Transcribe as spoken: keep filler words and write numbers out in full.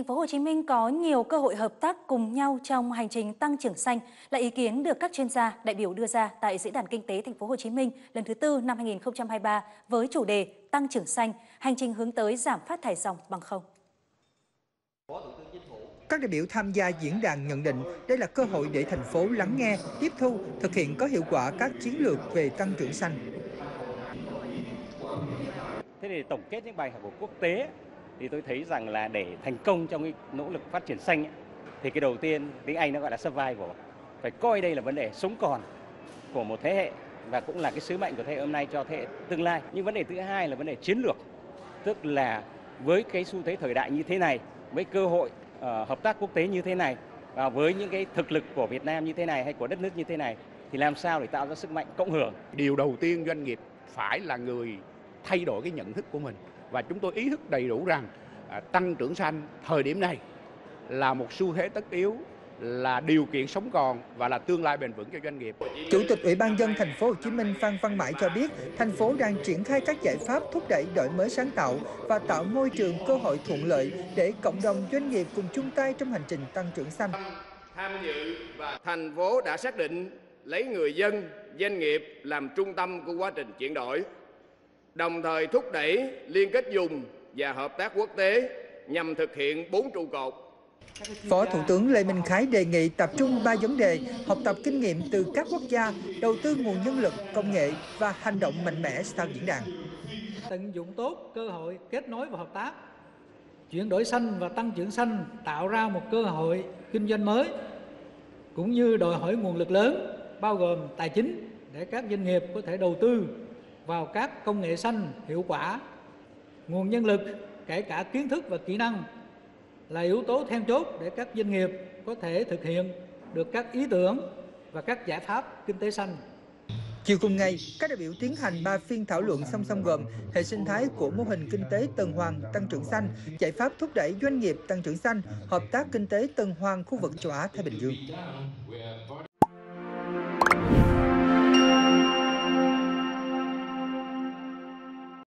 Thành phố Hồ Chí Minh có nhiều cơ hội hợp tác cùng nhau trong hành trình tăng trưởng xanh là ý kiến được các chuyên gia, đại biểu đưa ra tại Diễn đàn Kinh tế Thành phố Hồ Chí Minh lần thứ tư năm hai nghìn không trăm hai mươi ba với chủ đề Tăng trưởng xanh, hành trình hướng tới giảm phát thải ròng bằng không. Các đại biểu tham gia diễn đàn nhận định đây là cơ hội để thành phố lắng nghe, tiếp thu, thực hiện có hiệu quả các chiến lược về tăng trưởng xanh. Thế thì tổng kết những bài học của quốc tế thì tôi thấy rằng là để thành công trong cái nỗ lực phát triển xanh ấy, thì cái đầu tiên tiếng Anh nó gọi là survival, phải coi đây là vấn đề sống còn của một thế hệ và cũng là cái sứ mệnh của thế hệ hôm nay cho thế hệ tương lai. Nhưng vấn đề thứ hai là vấn đề chiến lược, tức là với cái xu thế thời đại như thế này, với cơ hội uh, hợp tác quốc tế như thế này và với những cái thực lực của Việt Nam như thế này hay của đất nước như thế này thì làm sao để tạo ra sức mạnh cộng hưởng. Điều đầu tiên doanh nghiệp phải là người thay đổi cái nhận thức của mình. Và chúng tôi ý thức đầy đủ rằng à, tăng trưởng xanh thời điểm này là một xu thế tất yếu, là điều kiện sống còn và là tương lai bền vững cho doanh nghiệp. Chủ tịch Ủy ban nhân dân Thành phố Hồ Chí Minh Phan Văn Mãi cho biết, thành phố đang triển khai các giải pháp thúc đẩy đổi mới sáng tạo và tạo môi trường cơ hội thuận lợi để cộng đồng doanh nghiệp cùng chung tay trong hành trình tăng trưởng xanh. Tham dự và thành phố đã xác định lấy người dân, doanh nghiệp làm trung tâm của quá trình chuyển đổi, đồng thời thúc đẩy liên kết vùng và hợp tác quốc tế nhằm thực hiện bốn trụ cột. Phó Thủ tướng Lê Minh Khái đề nghị tập trung ba vấn đề: học tập kinh nghiệm từ các quốc gia, đầu tư nguồn nhân lực, công nghệ và hành động mạnh mẽ sau diễn đàn. Tận dụng tốt cơ hội kết nối và hợp tác, chuyển đổi xanh và tăng trưởng xanh tạo ra một cơ hội kinh doanh mới, cũng như đòi hỏi nguồn lực lớn, bao gồm tài chính để các doanh nghiệp có thể đầu tư vào các công nghệ xanh hiệu quả. Nguồn nhân lực, kể cả kiến thức và kỹ năng, là yếu tố then chốt để các doanh nghiệp có thể thực hiện được các ý tưởng và các giải pháp kinh tế xanh. Chiều cùng ngày, các đại biểu tiến hành ba phiên thảo luận song song gồm hệ sinh thái của mô hình kinh tế tuần hoàn tăng trưởng xanh, giải pháp thúc đẩy doanh nghiệp tăng trưởng xanh, hợp tác kinh tế tuần hoàn khu vực châu Á-Thái Bình Dương.